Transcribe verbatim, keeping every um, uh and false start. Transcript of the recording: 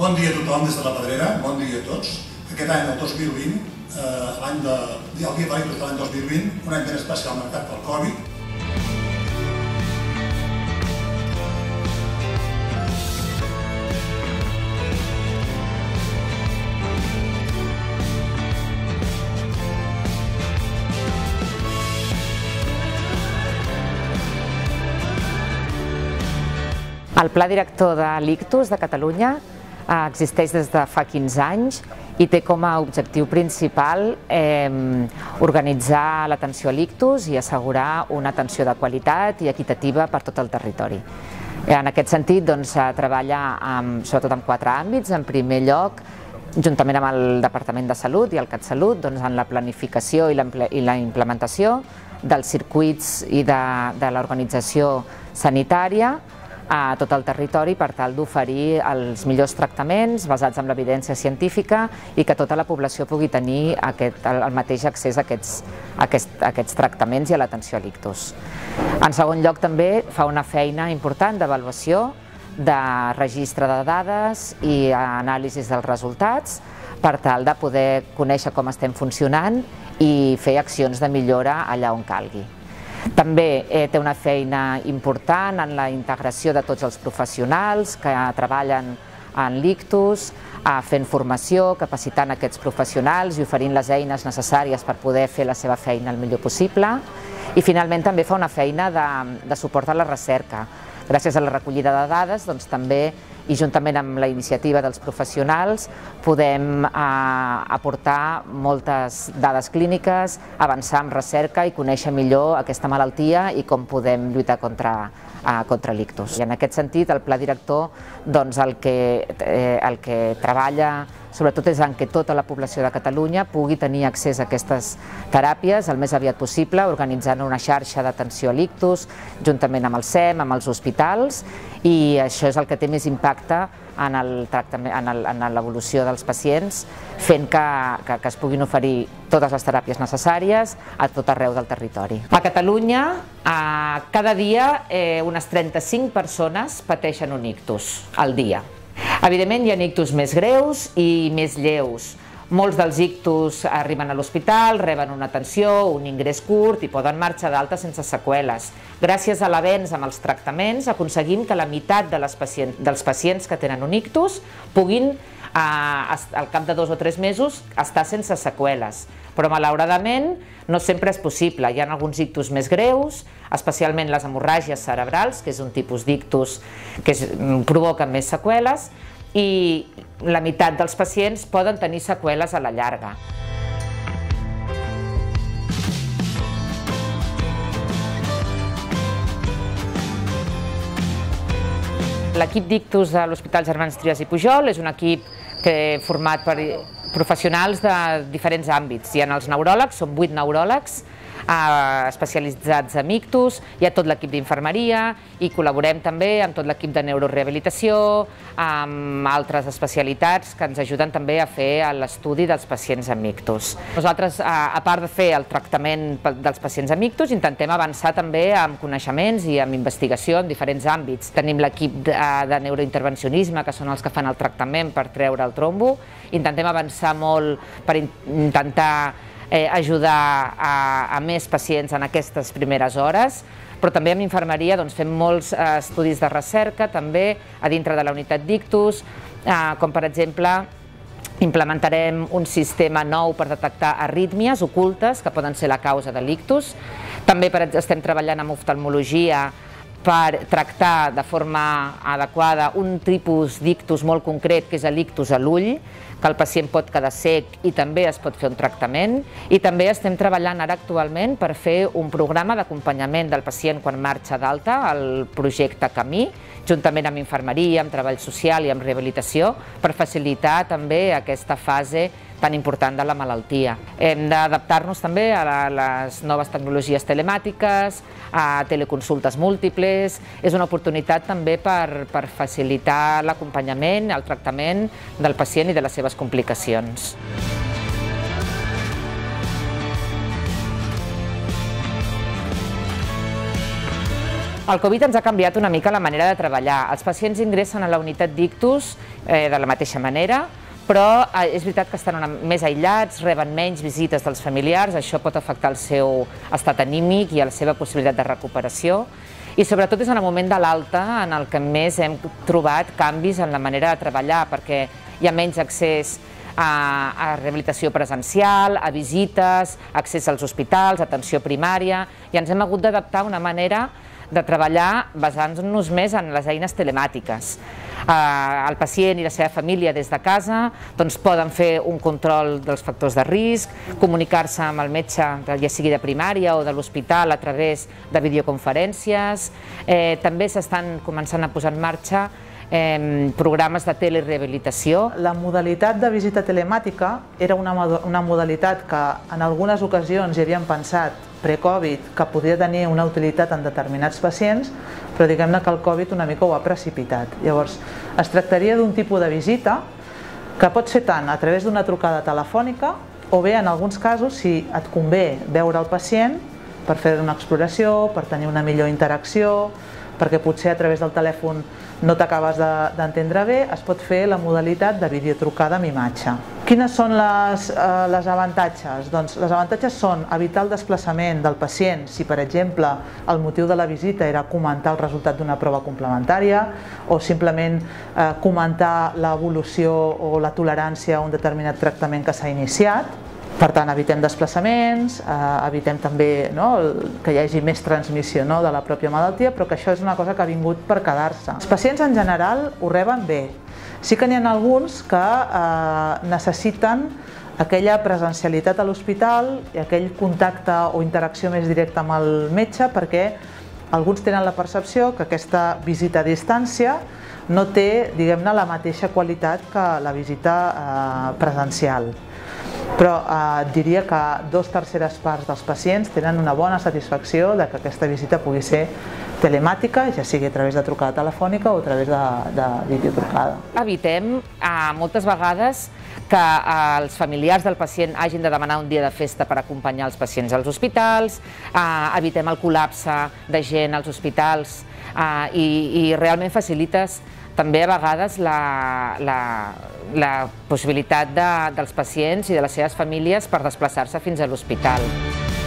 Bon dia a tothom des de la Pedrera, bon dia a tots. Aquest any, el dos mil vint, el Dia de l'Ictus de l'any dos mil vint, un any ben especial marcat pel Covid. El Pla Director de l'Ictus de Catalunya existeix des de fa quinze anys i té com a objectiu principal organitzar l'atenció a l'ictus i assegurar una atenció de qualitat i equitativa per tot el territori. En aquest sentit, treballa sobretot en quatre àmbits. En primer lloc, juntament amb el Departament de Salut i el CatSalut, en la planificació i la implementació dels circuits i de l'organització sanitària a tot el territori per tal d'oferir els millors tractaments basats en l'evidència científica i que tota la població pugui tenir el mateix accés a aquests tractaments i a l'atenció a l'ictus. En segon lloc, també fa una feina important d'avaluació, de registre de dades i anàlisis dels resultats per tal de poder conèixer com estem funcionant i fer accions de millora allà on calgui. També té una feina important en la integració de tots els professionals que treballen en l'ictus, fent formació, capacitant aquests professionals i oferint les eines necessàries per poder fer la seva feina el millor possible. I finalment també fa una feina de suport a la recerca. Gràcies a la recollida de dades, doncs, també i juntament amb la iniciativa dels professionals, podem aportar moltes dades clíniques, avançar en recerca i conèixer millor aquesta malaltia i com podem lluitar contra l'ictus. I en aquest sentit, el Pla Director, doncs, el que treballa sobretot és en què tota la població de Catalunya pugui tenir accés a aquestes teràpies el més aviat possible, organitzant una xarxa d'atenció a l'ictus, juntament amb el SEM, amb els hospitals, i això és el que té més impacte en l'evolució dels pacients, fent que es puguin oferir totes les teràpies necessàries a tot arreu del territori. A Catalunya, cada dia, unes trenta-cinc persones pateixen un ictus al dia. Evidentment, hi ha ictus més greus i més lleus. Molts dels ictus arriben a l'hospital, reben una atenció, un ingrés curt i poden marxar d'alta sense seqüeles. Gràcies a l'avenç amb els tractaments aconseguim que la meitat dels pacients que tenen un ictus puguin, al cap de dos o tres mesos, estar sense seqüeles. Però malauradament no sempre és possible. Hi ha alguns ictus més greus, especialment les hemorràgies cerebrals, que és un tipus d'ictus que provoca més seqüeles, i la meitat dels pacients poden tenir seqüeles a la llarga. L'equip d'ictus de l'Hospital Germans Trias i Pujol és un equip format per professionals de diferents àmbits. Hi ha els neuròlegs, són vuit neuròlegs especialitzats en ictus, hi ha tot l'equip d'infermeria i col·laborem també amb tot l'equip de neurorehabilitació, amb altres especialitats que ens ajuden també a fer l'estudi dels pacients amb ictus. Nosaltres, a part de fer el tractament dels pacients amb ictus, intentem avançar també amb coneixements i amb investigació en diferents àmbits. Tenim l'equip de neurointervencionisme, que són els que fan el tractament per treure el trombo. Intentem avançar molt per intentar ajudar a més pacients en aquestes primeres hores, però també en infermeria fem molts estudis de recerca també a dintre de la unitat d'ictus, com per exemple implementarem un sistema nou per detectar arrítmies ocultes que poden ser la causa de l'ictus. També estem treballant amb oftalmologia per tractar de forma adequada un tipus d'ictus molt concret, que és l'ictus a l'ull, que el pacient pot quedar cec i també es pot fer un tractament. I també estem treballant ara actualment per fer un programa d'acompanyament del pacient quan marxa d'alta, el projecte CAMÍ, juntament amb infermeria, amb treball social i amb rehabilitació, per facilitar també aquesta fase tan important de la malaltia. Hem d'adaptar-nos també a les noves tecnologies telemàtiques, a teleconsultes múltiples. És una oportunitat també per facilitar l'acompanyament, el tractament del pacient i de les seves complicacions. El Covid ens ha canviat una mica la manera de treballar. Els pacients ingressen a la unitat d'ictus eh, de la mateixa manera, però és veritat que estan més aïllats, reben menys visites dels familiars, això pot afectar el seu estat anímic i la seva possibilitat de recuperació. I sobretot és en el moment de l'alta en el que més hem trobat canvis en la manera de treballar, perquè hi ha menys accés a rehabilitació presencial, a visites, accés als hospitals, atenció primària, i ens hem hagut d'adaptar a una manera de treballar basant-nos més en les eines telemàtiques. El pacient i la seva família des de casa doncs poden fer un control dels factors de risc, comunicar-se amb el metge, ja sigui de primària o de l'hospital, a través de videoconferències. Eh, també s'estan començant a posar en marxa eh, programes de telerehabilitació. La modalitat de visita telemàtica era una, una modalitat que en algunes ocasions hi havien pensat pre-Covid, que podria tenir una utilitat en determinats pacients, però diguem-ne que el Covid una mica ho ha precipitat. Llavors, es tractaria d'un tipus de visita que pot ser tant a través d'una trucada telefònica o bé, en alguns casos, si et convé veure el pacient per fer una exploració, per tenir una millor interacció, perquè potser a través del telèfon no t'acabes d'entendre bé, es pot fer la modalitat de videotrucada amb imatge. Quines són les, eh, les avantatges? Doncs les avantatges són evitar el desplaçament del pacient si, per exemple, el motiu de la visita era comentar el resultat d'una prova complementària o simplement eh, comentar l'evolució o la tolerància a un determinat tractament que s'ha iniciat. Per tant, evitem desplaçaments, eh, evitem també no, que hi hagi més transmissió no, de la pròpia malaltia, però que això és una cosa que ha vingut per quedar-se. Els pacients en general ho reben bé. Sí que n'hi ha alguns que eh, necessiten aquella presencialitat a l'hospital i aquell contacte o interacció més directa amb el metge, perquè alguns tenen la percepció que aquesta visita a distància no té, diguem-ne, la mateixa qualitat que la visita eh, presencial. Però eh, diria que dos terceres parts dels pacients tenen una bona satisfacció de que aquesta visita pugui ser telemàtica, ja sigui a través de trucada telefònica o a través de, de videotrucada. Evitem eh, moltes vegades que eh, els familiars del pacient hagin de demanar un dia de festa per acompanyar els pacients als hospitals, eh, evitem el col·lapse de gent als hospitals eh, i, i realment facilites també a vegades la, la, la possibilitat de, dels pacients i de les seves famílies per desplaçar-se fins a l'hospital.